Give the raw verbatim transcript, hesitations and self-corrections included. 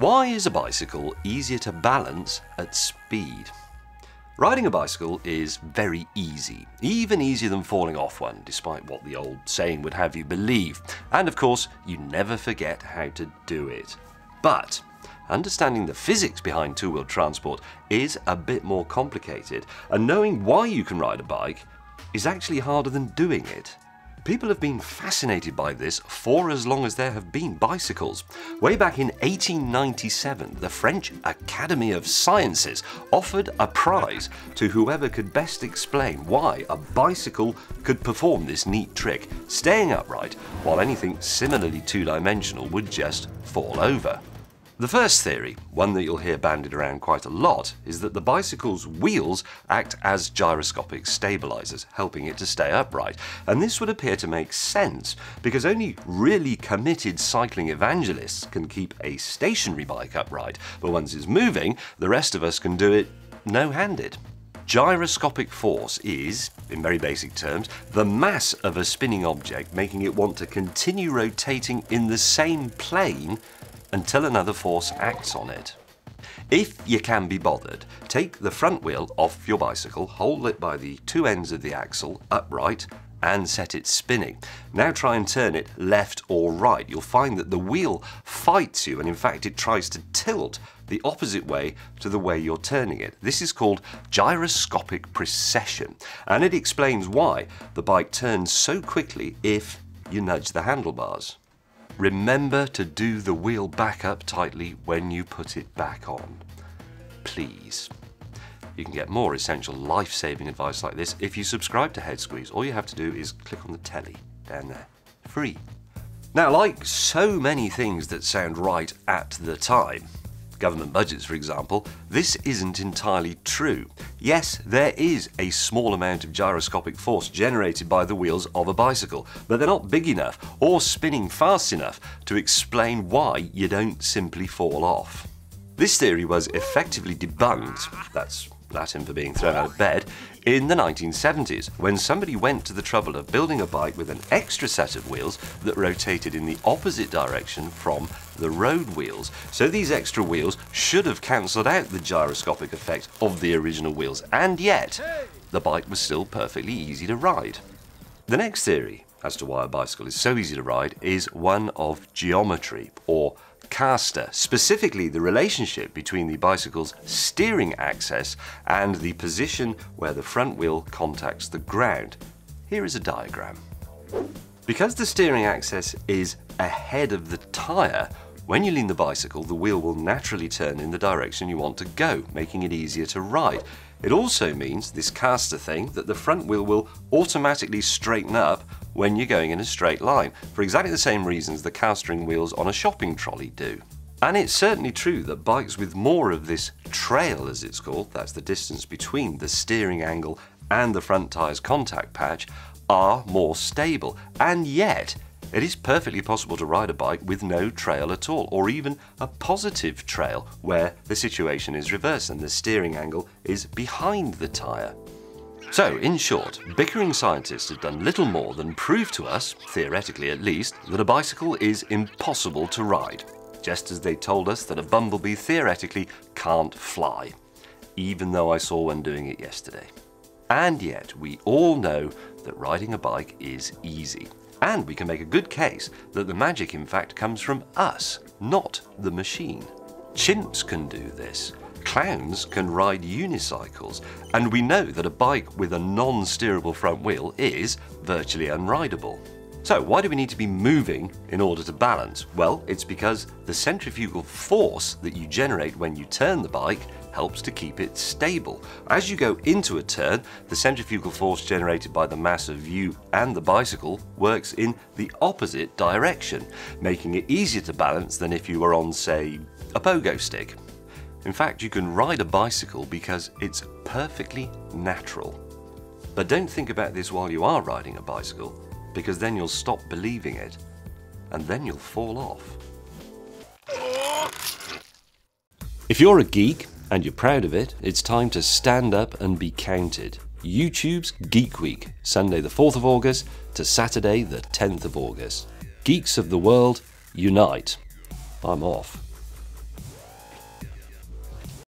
Why is a bicycle easier to balance at speed? Riding a bicycle is very easy, even easier than falling off one, despite what the old saying would have you believe. And of course, you never forget how to do it. But understanding the physics behind two-wheel transport is a bit more complicated, and knowing why you can ride a bike is actually harder than doing it. People have been fascinated by this for as long as there have been bicycles. Way back in eighteen ninety-seven, the French Academy of Sciences offered a prize to whoever could best explain why a bicycle could perform this neat trick, staying upright while anything similarly two-dimensional would just fall over. The first theory, one that you'll hear bandied around quite a lot, is that the bicycle's wheels act as gyroscopic stabilizers, helping it to stay upright. And this would appear to make sense, because only really committed cycling evangelists can keep a stationary bike upright, but once it's moving, the rest of us can do it no-handed. Gyroscopic force is, in very basic terms, the mass of a spinning object, making it want to continue rotating in the same plane until another force acts on it. If you can be bothered, take the front wheel off your bicycle, hold it by the two ends of the axle upright, and set it spinning. Now try and turn it left or right. You'll find that the wheel fights you, and in fact it tries to tilt the opposite way to the way you're turning it. This is called gyroscopic precession, and it explains why the bike turns so quickly if you nudge the handlebars. Remember to do the wheel back up tightly when you put it back on, please. You can get more essential life-saving advice like this if you subscribe to Head Squeeze. All you have to do is click on the telly down there, free. Now, like so many things that sound right at the time, government budgets for example, this isn't entirely true. Yes, there is a small amount of gyroscopic force generated by the wheels of a bicycle, but they're not big enough or spinning fast enough to explain why you don't simply fall off. This theory was effectively debunked, that's Latin for being thrown out of bed, in the nineteen seventies, when somebody went to the trouble of building a bike with an extra set of wheels that rotated in the opposite direction from the road wheels. So these extra wheels should have cancelled out the gyroscopic effect of the original wheels, and yet the bike was still perfectly easy to ride. The next theory as to why a bicycle is so easy to ride is one of geometry, or caster, specifically the relationship between the bicycle's steering axis and the position where the front wheel contacts the ground. Here is a diagram. Because the steering axis is ahead of the tyre, when you lean the bicycle, the wheel will naturally turn in the direction you want to go, making it easier to ride. It also means, this caster thing, that the front wheel will automatically straighten up when you're going in a straight line, for exactly the same reasons the castering wheels on a shopping trolley do. And it's certainly true that bikes with more of this trail, as it's called, that's the distance between the steering angle and the front tyre's contact patch, are more stable. And yet, it is perfectly possible to ride a bike with no trail at all, or even a positive trail, where the situation is reversed and the steering angle is behind the tyre. So, in short, bickering scientists have done little more than prove to us, theoretically at least, that a bicycle is impossible to ride, just as they told us that a bumblebee theoretically can't fly, even though I saw one doing it yesterday. And yet, we all know that riding a bike is easy. And we can make a good case that the magic, in fact, comes from us, not the machine. Chimps can do this. Clowns can ride unicycles, and we know that a bike with a non-steerable front wheel is virtually unrideable. So why do we need to be moving in order to balance? Well, it's because the centrifugal force that you generate when you turn the bike helps to keep it stable. As you go into a turn, the centrifugal force generated by the mass of you and the bicycle works in the opposite direction, making it easier to balance than if you were on, say, a pogo stick. In fact, you can ride a bicycle because it's perfectly natural. But don't think about this while you are riding a bicycle, because then you'll stop believing it, and then you'll fall off. If you're a geek and you're proud of it, it's time to stand up and be counted. YouTube's Geek Week, Sunday the fourth of August to Saturday the tenth of August. Geeks of the world, unite. I'm off.